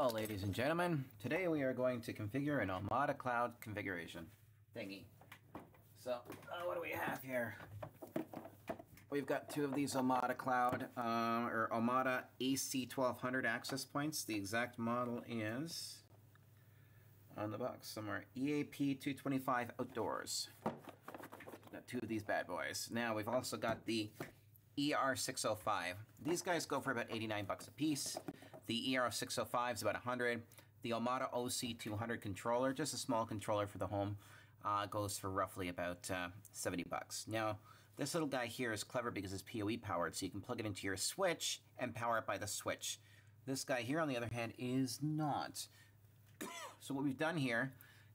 Hello ladies and gentlemen, today we are going to configure an Omada cloud configuration thingy. So what do we have here? We've got two of these Omada cloud or Omada AC 1200 access points. The exact model is on the box somewhere, EAP 225 outdoors. Got two of these bad boys. Now we've also got the ER605. These guys go for about 89 bucks a piece. The ER605 is about 100. The Omada OC 200 controller, just a small controller for the home, goes for roughly about 70 bucks. Now, this little guy here is clever because it's PoE powered, so you can plug it into your switch and power it by the switch. This guy here, on the other hand, is not. So what we've done here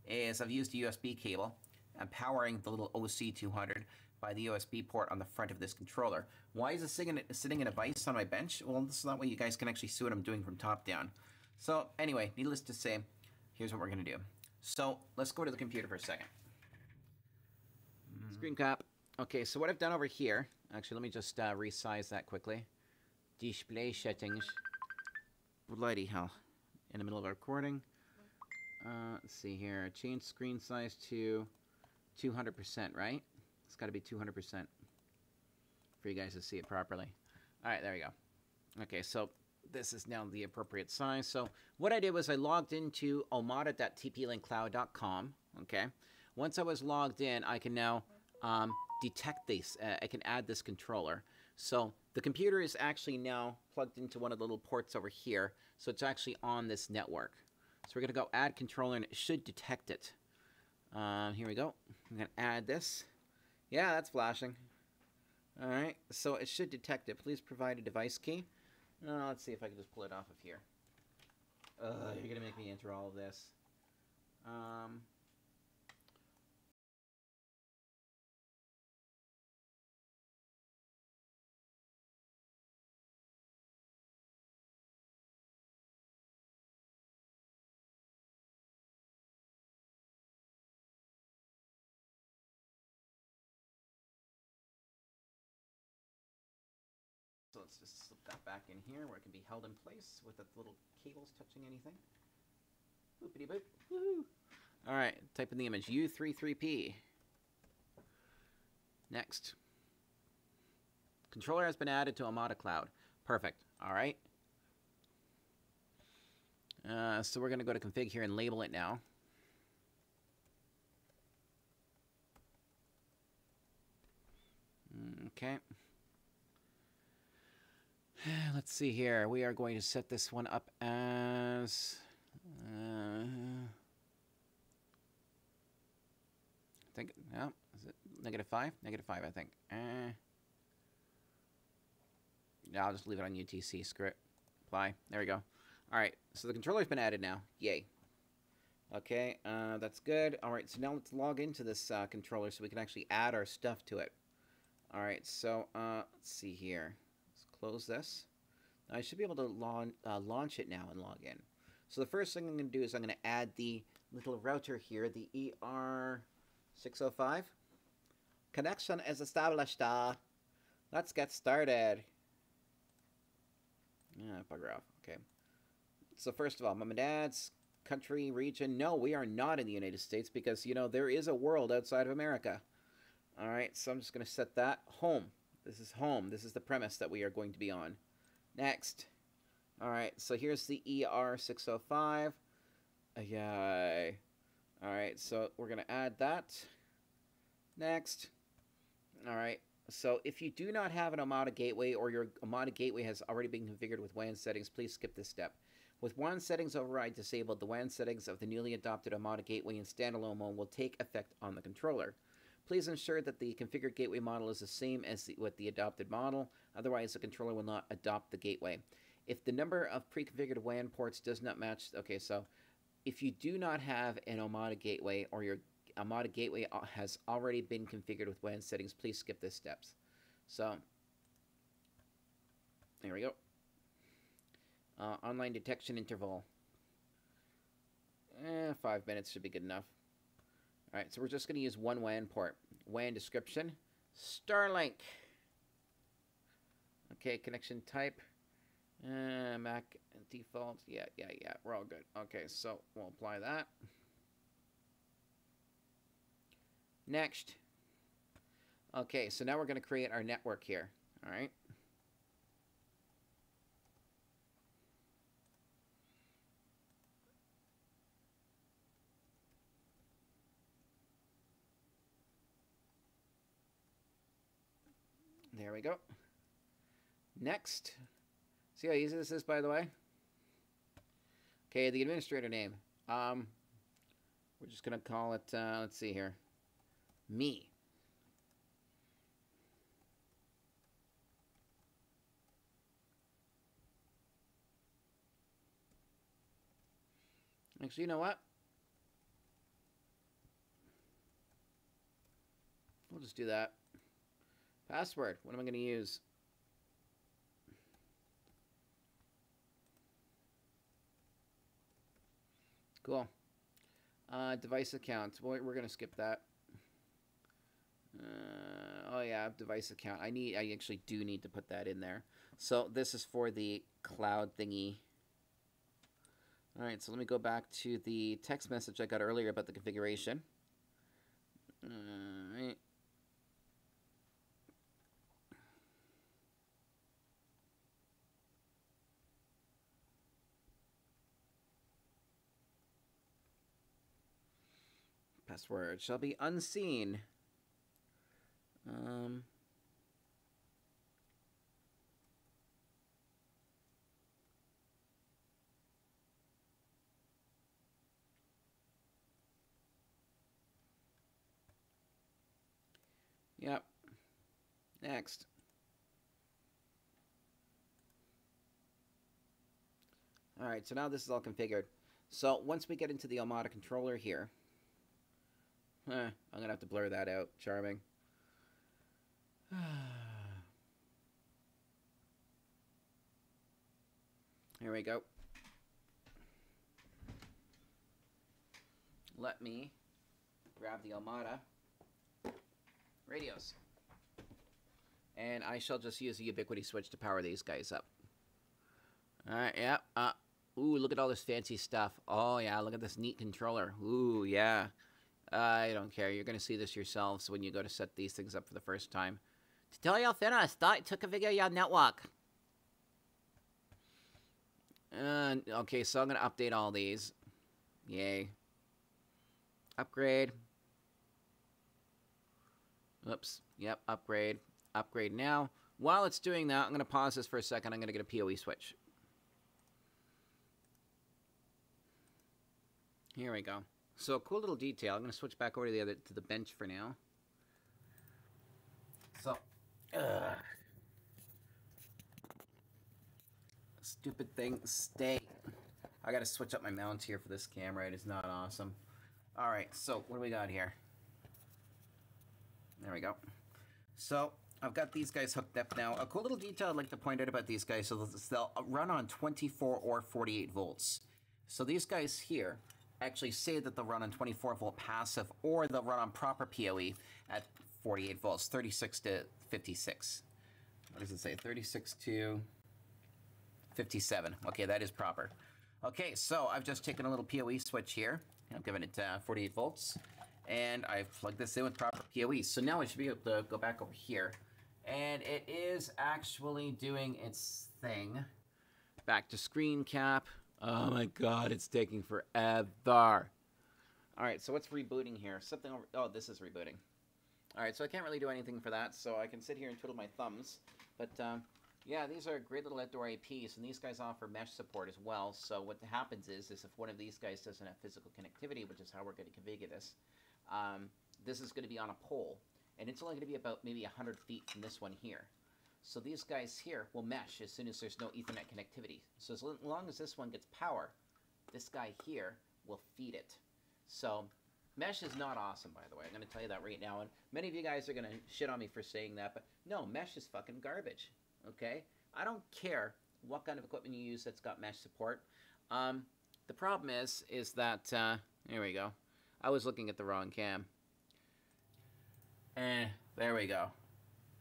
is I've used a USB cable. I'm powering the little OC 200 by the USB port on the front of this controller. Why is this sitting in a vise on my bench? Well, this is that way you guys can actually see what I'm doing from top down. So anyway, needless to say, here's what we're gonna do. So let's go to the computer for a second. Screen cap. Okay, so what I've done over here, actually, let me just resize that quickly. Display settings. Bloody hell. In the middle of our recording. Let's see here, change screen size to 200%, right? It's got to be 200% for you guys to see it properly. All right, there we go. Okay, so this is now the appropriate size. So what I did was I logged into omada.tplinkcloud.com, okay? Once I was logged in, I can now detect this. I can add this controller. So the computer is actually now plugged into one of the little ports over here, so it's actually on this network. So we're going to go add controller, and it should detect it. Here we go. I'm going to add this. Yeah, that's flashing. All right, so it should detect it. Please provide a device key. Let's see if I can just pull it off of here. Ugh, you're going to make me enter all of this. So let's just slip that back in here where it can be held in place without the little cables touching anything. Boopity boop. Woohoo! Alright, type in the image U33P. Next. Controller has been added to Omada Cloud. Perfect. Alright. So we're going to go to config here and label it now. Okay. Let's see here. We are going to set this one up as... I think... No. Is it -5? -5, I think. Yeah, I'll just leave it on UTC. Screw it. Apply. There we go. Alright. So the controller's been added now. Yay. Okay. That's good. Alright. So now let's log into this controller so we can actually add our stuff to it. Alright. So, let's see here. Let's close this. Now I should be able to launch it now and log in. So the first thing I'm going to do is I'm going to add the little router here, the ER605. Connection is established. Let's get started. Bugger off. Okay. So first of all, mom and dad's country, region. No, we are not in the United States because, you know, there is a world outside of America. All right. So I'm just going to set that home. This is home. This is the premise that we are going to be on. Next. Alright, so here's the ER605. Yay. Alright, so we're going to add that. Next. Alright, so if you do not have an Omada gateway or your Omada gateway has already been configured with WAN settings, please skip this step. With WAN settings override disabled, the WAN settings of the newly adopted Omada gateway and standalone mode will take effect on the controller. Please ensure that the configured gateway model is the same as with the adopted model, otherwise the controller will not adopt the gateway. If the number of pre-configured WAN ports does not match... Okay, so if you do not have an Omada gateway or your Omada gateway has already been configured with WAN settings, please skip these steps. So, there we go. Online detection interval. 5 minutes should be good enough. Alright, so we're just going to use one WAN port. WAN description. Starlink. Okay, connection type. Mac and default. Yeah. We're all good. Okay, so we'll apply that. Next. Okay, so now we're going to create our network here. All right. There we go. Next. See how easy this is, by the way? Okay, the administrator name. We're just going to call it, let's see here, me. Actually, you know what? We'll just do that. Password. What am I going to use? Cool. Device account. We're going to skip that. Oh, yeah. Device account. I actually do need to put that in there. So this is for the cloud thingy. All right. So let me go back to the text message I got earlier about the configuration. All right. Password shall be unseen. Yep. Next. All right, so now this is all configured. So once we get into the Omada controller here, I'm going to have to blur that out. Charming. Here we go. Let me grab the Omada radios. And I shall just use the Ubiquiti switch to power these guys up. All right, yeah. Ooh, look at all this fancy stuff. Oh, yeah, look at this neat controller. Ooh, yeah. I don't care. You're going to see this yourselves when you go to set these things up for the first time. Tutorial finished. Start to configure your network. Okay, so I'm going to update all these. Yay. Upgrade. Oops. Yep, upgrade. Upgrade now. While it's doing that, I'm going to pause this for a second. I'm going to get a PoE switch. Here we go. So, cool little detail. I'm going to switch back over to the other, to the bench for now. So, stupid thing, stay. I got to switch up my mounts here for this camera. It is not awesome. All right, so what do we got here? There we go. So, I've got these guys hooked up now. A cool little detail I'd like to point out about these guys, so they'll run on 24 or 48 volts. So, these guys here actually say that they'll run on 24 volt passive, or they'll run on proper PoE at 48 volts, 36 to 56. What does it say? 36 to 57. Okay, that is proper. Okay, so I've just taken a little PoE switch here. I'm giving it 48 volts, and I've plugged this in with proper PoE. So now I should be able to go back over here, and it is actually doing its thing. Back to screen cap. Oh my god, it's taking forever. Alright, so what's rebooting here? Something over... Oh, this is rebooting. Alright, so I can't really do anything for that, so I can sit here and twiddle my thumbs. But, yeah, these are great little outdoor IPs, and these guys offer mesh support as well. So what happens is if one of these guys doesn't have physical connectivity, which is how we're going to configure this, this is going to be on a pole. And it's only going to be about maybe 100 feet from this one here. So these guys here will mesh as soon as there's no Ethernet connectivity. So as long as this one gets power, this guy here will feed it. So mesh is not awesome, by the way. I'm going to tell you that right now. And many of you guys are going to shit on me for saying that, but no, mesh is fucking garbage, okay? I don't care what kind of equipment you use that's got mesh support. The problem is that, here we go. I was looking at the wrong cam. There we go.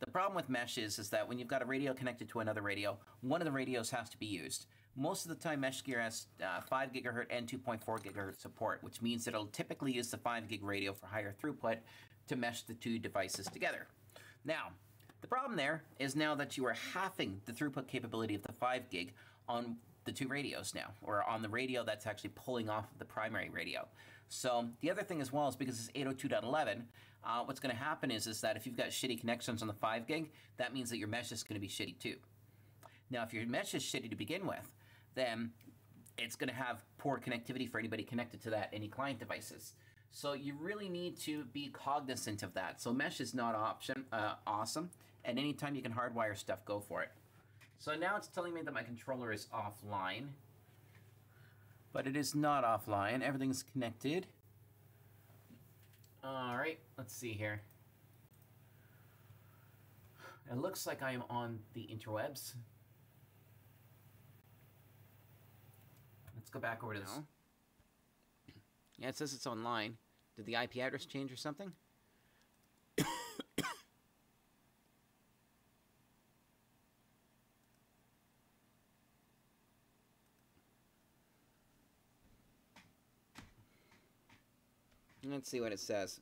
The problem with mesh is that when you've got a radio connected to another radio, one of the radios has to be used. Most of the time, mesh gear has 5 GHz and 2.4 GHz support, which means that it'll typically use the 5 gig radio for higher throughput to mesh the two devices together. Now, the problem there is now that you are halving the throughput capability of the 5 gig on the two radios now, or on the radio that's actually pulling off of the primary radio. So the other thing as well is because it's 802.11, what's going to happen is that if you've got shitty connections on the 5 gig, that means that your mesh is going to be shitty too. Now, if your mesh is shitty to begin with, then it's going to have poor connectivity for anybody connected to that, any client devices. So you really need to be cognizant of that. So mesh is not awesome, and anytime you can hardwire stuff, go for it. So now it's telling me that my controller is offline, but it is not offline. Everything's connected. All right, let's see here. It looks like I am on the interwebs. Let's go back over to this. Yeah, it says it's online. Did the IP address change or something? Let's see what it says.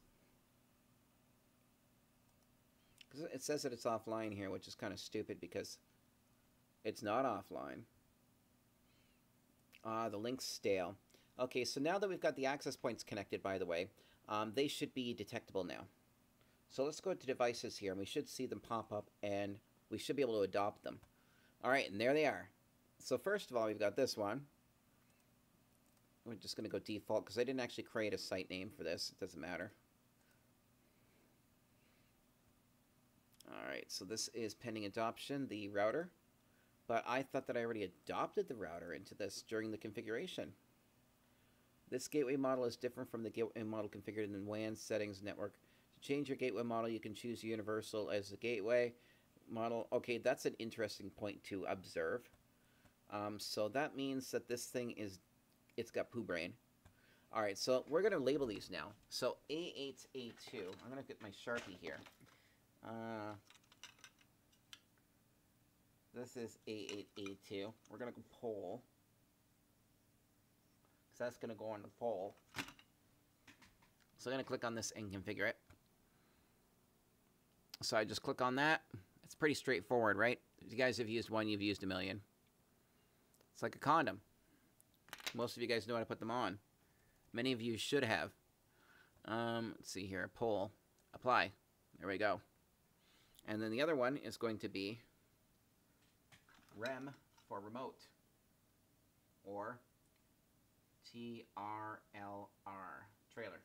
It says that it's offline here, which is kind of stupid because it's not offline. The link's stale. Okay, so now that we've got the access points connected, by the way, they should be detectable now. So let's go to devices here, and we should see them pop up, and we should be able to adopt them. All right, and there they are. So first of all, we've got this one. We're just going to go default because I didn't actually create a site name for this. It doesn't matter. All right, so this is pending adoption, the router. But I thought that I already adopted the router into this during the configuration. This gateway model is different from the gateway model configured in WAN settings network. To change your gateway model, you can choose universal as the gateway model. Okay, that's an interesting point to observe. So that means that this thing is it's got poo brain. All right, so we're going to label these now. So A8A2. I'm going to get my Sharpie here. This is A8A2. We're going to go poll, because that's going to go on the poll. So I'm going to click on this and configure it. So I just click on that. It's pretty straightforward, right? If you guys have used one, you've used a million. It's like a condom. Most of you guys know how to put them on. Many of you should have. Let's see here. Poll. Apply. There we go. And then the other one is going to be REM for remote. Or TRLR. Trailer.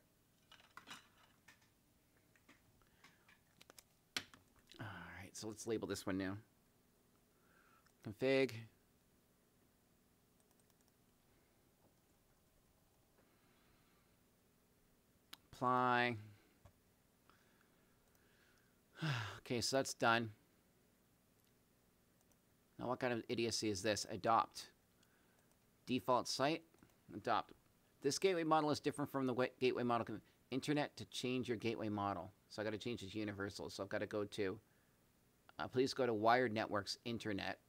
Alright, so let's label this one now. Config. Apply. Okay, so that's done. Now what kind of idiocy is this? Adopt. Default site. Adopt. This gateway model is different from the gateway model. Internet to change your gateway model. So I've got to change it to universal. So I've got to go to, please go to wired networks, internet.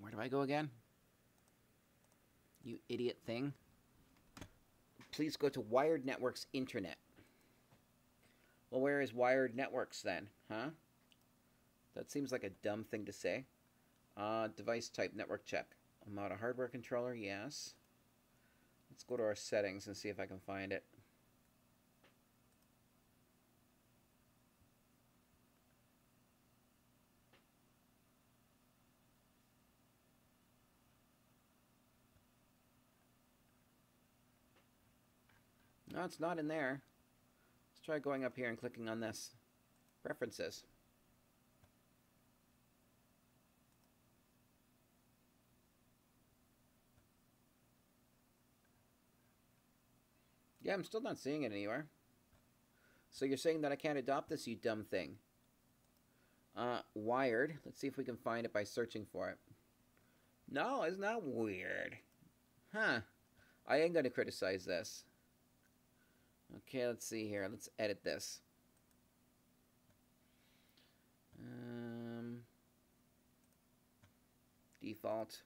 Where do I go again? You idiot thing. Please go to wired networks internet. Well, where is wired networks then? Huh? That seems like a dumb thing to say. Device type network check. Omada hardware controller, yes. Let's go to our settings and see if I can find it. No, it's not in there. Let's try going up here and clicking on this. Preferences. Yeah, I'm still not seeing it anywhere. So you're saying that I can't adopt this, you dumb thing. Wired. Let's see if we can find it by searching for it. No, it's not weird. Huh. I ain't going to criticize this. Okay, let's see here. Let's edit this. Default.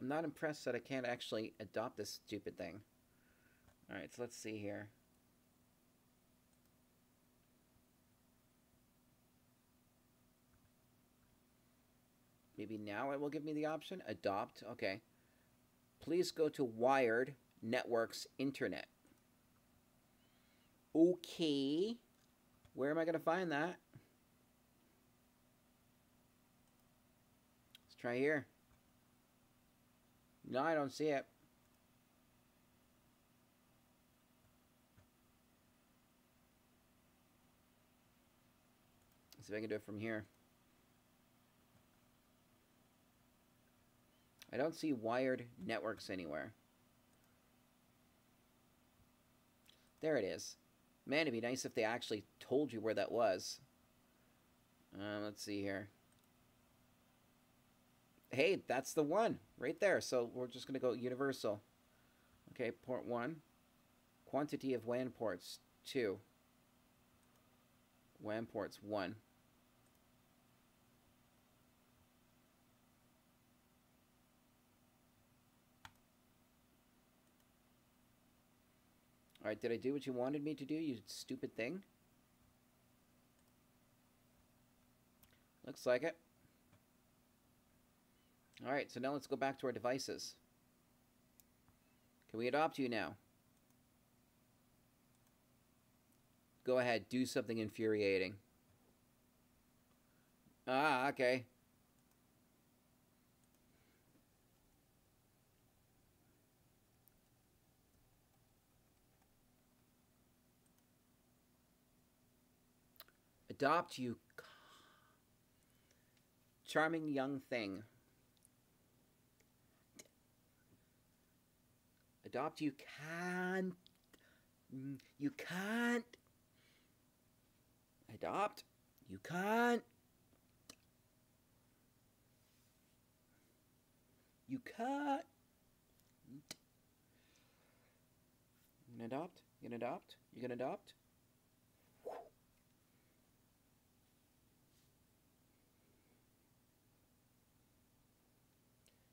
I'm not impressed that I can't actually adopt this stupid thing. Alright, so let's see here. Maybe now it will give me the option. Adopt. Okay. Please go to Wired Networks Internet. Okay. Where am I going to find that? Let's try here. No, I don't see it. Let's see if I can do it from here. I don't see wired networks anywhere. There it is. Man, it'd be nice if they actually told you where that was. Let's see here. Hey, that's the one right there. So we're just going to go universal. Okay, port 1. Quantity of WAN ports, 2. WAN ports, 1. Alright, did I do what you wanted me to do, you stupid thing? Looks like it. Alright, so now let's go back to our devices. Can we adopt you now? Go ahead, do something infuriating. Ah, okay. Adopt you, charming young thing. Adopt you can't. You can't. Adopt. You can't. You can't. You gonna adopt? You gonna adopt? You gonna adopt?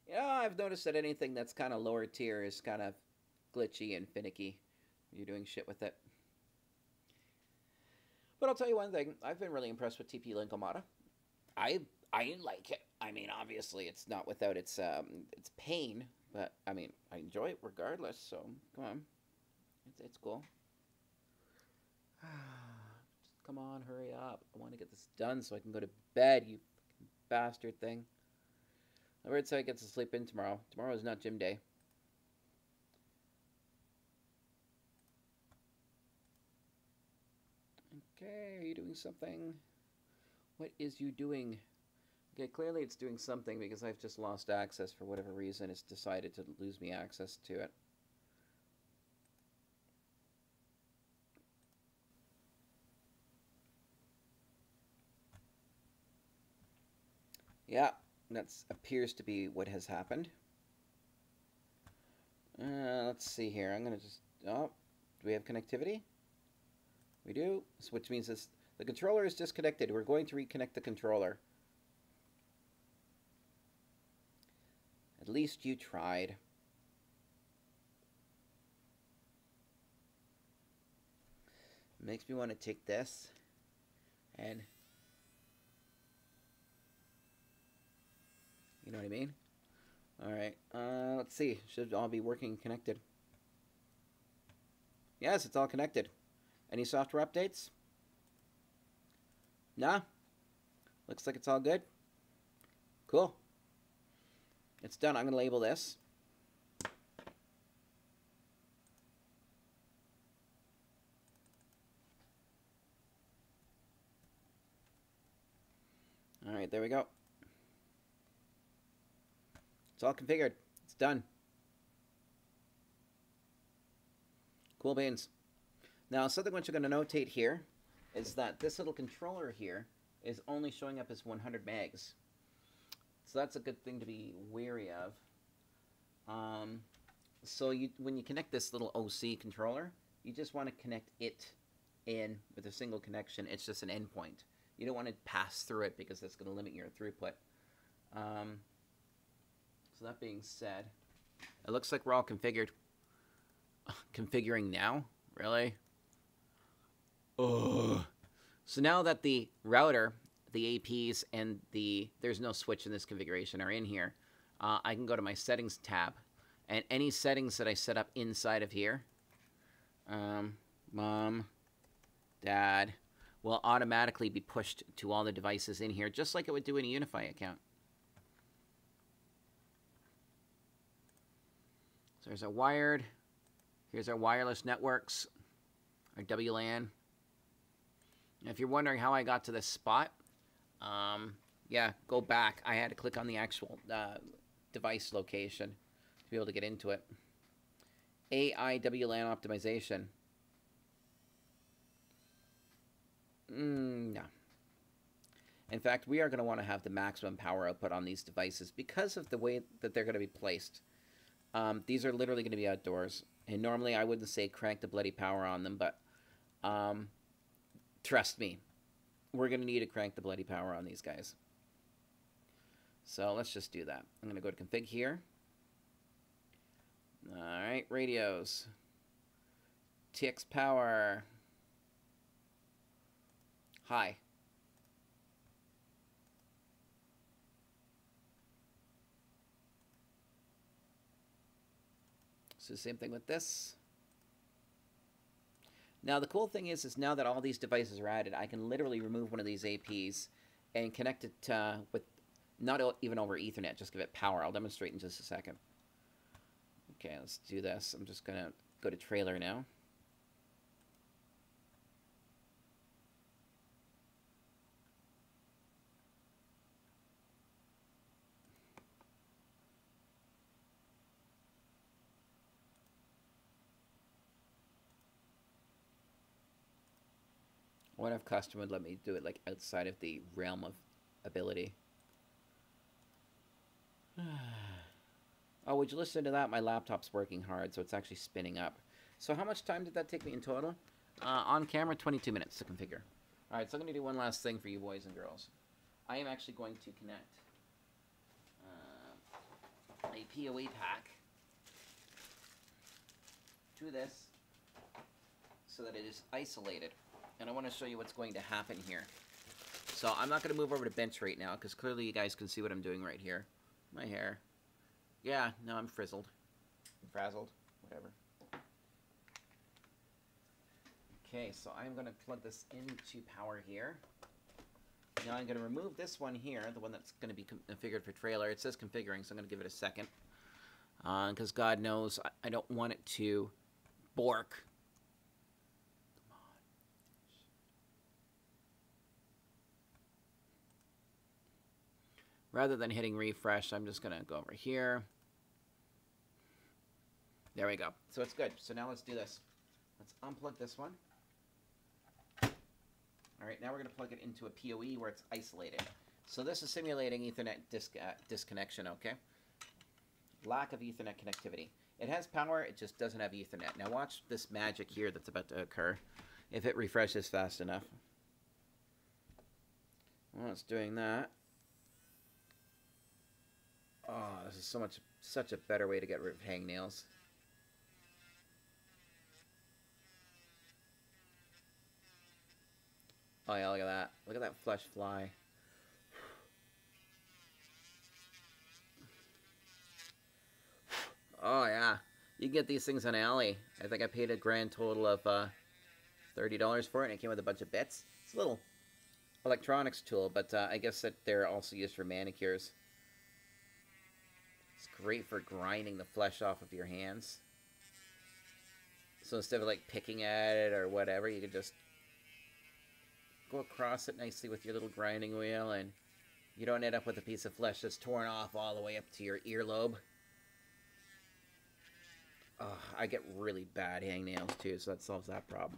Yeah, I've noticed that anything that's kind of lower tier is kind of glitchy and finicky. You're doing shit with it. But I'll tell you one thing. I've been really impressed with TP Link Omada. I like it. I mean, obviously, it's not without its pain. But, I mean, I enjoy it regardless. So, come on. It's cool. Just come on, hurry up. I want to get this done so I can go to bed, you fucking bastard thing. The word said I get to sleep in tomorrow. Tomorrow is not gym day. Okay, are you doing something? What is you doing? Okay, clearly it's doing something because I've just lost access for whatever reason. It's decided to lose me access to it. Yeah. That appears to be what has happened. Let's see here. I'm going to just... Oh, do we have connectivity? We do, which means this, the controller is disconnected. We're going to reconnect the controller. At least you tried. Makes me want to take this and... You know what I mean? Alright, let's see. Should all be working connected. Yes, it's all connected. Any software updates? Nah? Looks like it's all good. Cool. It's done. I'm going to label this. Alright, there we go. It's all configured. It's done. Cool beans. Now, something which you're going to notate here is that this little controller here is only showing up as 100 megs. So that's a good thing to be wary of. So when you connect this little OC controller, you just want to connect it in with a single connection. It's just an endpoint. You don't want to pass through it because that's going to limit your throughput. So that being said, it looks like we're all configured. Configuring now? Really? Ugh. So now that the router, the APs, and there's no switch in this configuration are in here, I can go to my settings tab, and any settings that I set up inside of here, mom, dad, will automatically be pushed to all the devices in here, just like it would do in a Unifi account. So there's a wired, here's our wireless networks, our WLAN. If you're wondering how I got to this spot, yeah, go back. I had to click on the actual device location to be able to get into it. AI WLAN optimization. No. In fact, we are going to want to have the maximum power output on these devices because of the way that they're going to be placed. These are literally going to be outdoors. And normally I wouldn't say crank the bloody power on them, but trust me, we're going to need to crank the bloody power on these guys. So let's just do that. I'm going to go to config here. All right, radios. TX power. Hi. So same thing with this. Now the cool thing is now that all these devices are added, I can literally remove one of these APs and connect it with, not even over Ethernet, just give it power. I'll demonstrate in just a second. Okay, let's do this. I'm just going to go to trailer now. What if customer would let me do it like outside of the realm of ability? Oh, would you listen to that? My laptop's working hard, so it's actually spinning up. So how much time did that take me in total? On camera, 22 minutes to configure. All right, so I'm going to do one last thing for you boys and girls. I am actually going to connect a PoE pack to this so that it is isolated. And I want to show you what's going to happen here. So I'm not going to move over to bench right now because clearly you guys can see what I'm doing right here. My hair. Yeah, no, I'm frizzled. Frazzled. Whatever. Okay, so I'm going to plug this into power here. Now I'm going to remove this one here, the one that's going to be configured for trailer. It says configuring, so I'm going to give it a second. Because God knows I don't want it to bork. Rather than hitting refresh, I'm just going to go over here. There we go. So it's good. So now let's do this. Let's unplug this one. All right, now we're going to plug it into a PoE where it's isolated. So this is simulating Ethernet disconnection, okay? Lack of Ethernet connectivity. It has power, it just doesn't have Ethernet. Now watch this magic here that's about to occur if it refreshes fast enough. Well, it's doing that. Oh, this is so much, such a better way to get rid of hangnails. Oh yeah, look at that. Look at that flesh fly. Oh yeah, you can get these things on Alley. I think I paid a grand total of $30 for it, and it came with a bunch of bits. It's a little electronics tool, but I guess that they're also used for manicures. It's great for grinding the flesh off of your hands. So instead of like picking at it or whatever, you can just go across it nicely with your little grinding wheel and You don't end up with a piece of flesh that's torn off all the way up to your earlobe. I get really bad hangnails too, so that solves that problem.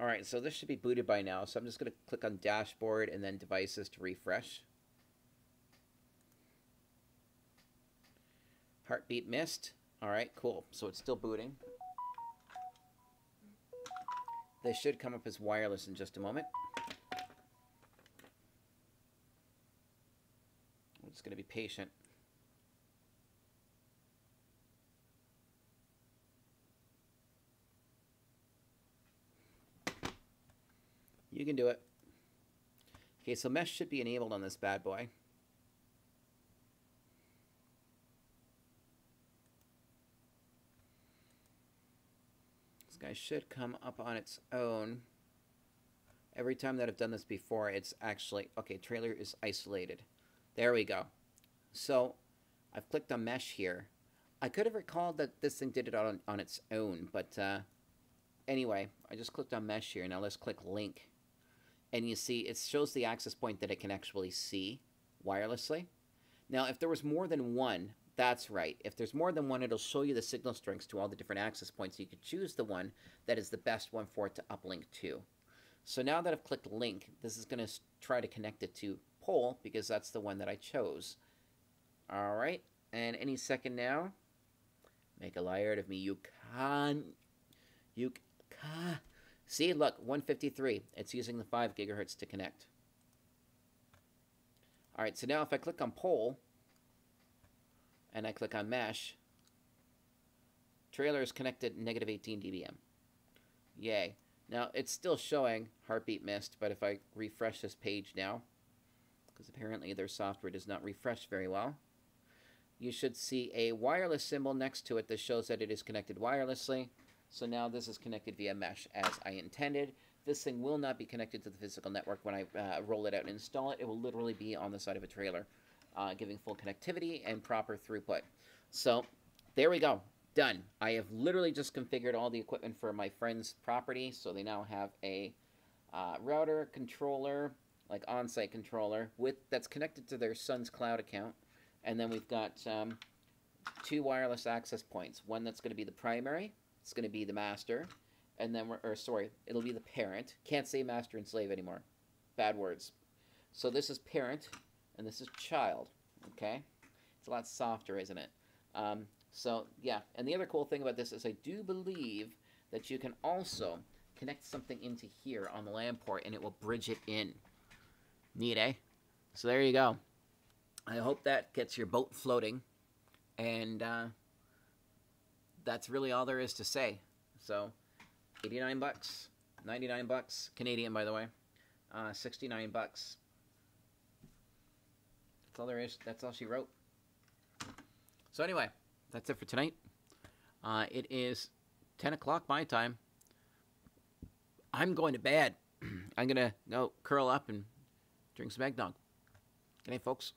Alright, so this should be booted by now, so I'm just going to click on Dashboard and then Devices to refresh. Heartbeat missed. Alright, cool. So it's still booting. They should come up as wireless in just a moment. I'm just going to be patient. You can do it. Okay, so mesh should be enabled on this bad boy. This guy should come up on its own. Every time that I've done this before, it's actually... Okay, trailer is isolated. There we go. So I've clicked on mesh here. I could have recalled that this thing did it on its own, but anyway, I just clicked on mesh here. Now let's click link. And you see, it shows the access point that it can actually see wirelessly. Now, if there was more than one, that's right. If there's more than one, it'll show you the signal strengths to all the different access points. So you could choose the one that is the best one for it to uplink to. So now that I've clicked link, this is going to try to connect it to pole because that's the one that I chose. All right. And any second now, make a liar out of me. You can't. See, look, 153. It's using the 5 gigahertz to connect. All right, so now if I click on pole and I click on mesh, trailer is connected negative 18 dBm. Yay. Now, it's still showing heartbeat missed, but if I refresh this page now, because apparently their software does not refresh very well, you should see a wireless symbol next to it that shows that it is connected wirelessly. So now this is connected via mesh as I intended. This thing will not be connected to the physical network when I roll it out and install it. It will literally be on the side of a trailer, giving full connectivity and proper throughput. So there we go. Done. I have literally just configured all the equipment for my friend's property. So they now have a router, controller, like on-site controller that's connected to their son's cloud account. And then we've got 2 wireless access points. One that's going to be the primary. It's going to be the master, and then it'll be the parent. Can't say master and slave anymore. Bad words. So this is parent, and this is child, okay? It's a lot softer, isn't it? So, yeah, and the other cool thing about this is I do believe that you can also connect something into here on the LAN port, and it will bridge it in. Neat, eh? So there you go. I hope that gets your boat floating, and... that's really all there is to say. So, 89 bucks, 99 bucks, Canadian by the way, 69 bucks. That's all there is. That's all she wrote. So anyway, that's it for tonight. It is 10 o'clock my time. I'm going to bed. I'm gonna go curl up and drink some eggnog. Good night, folks.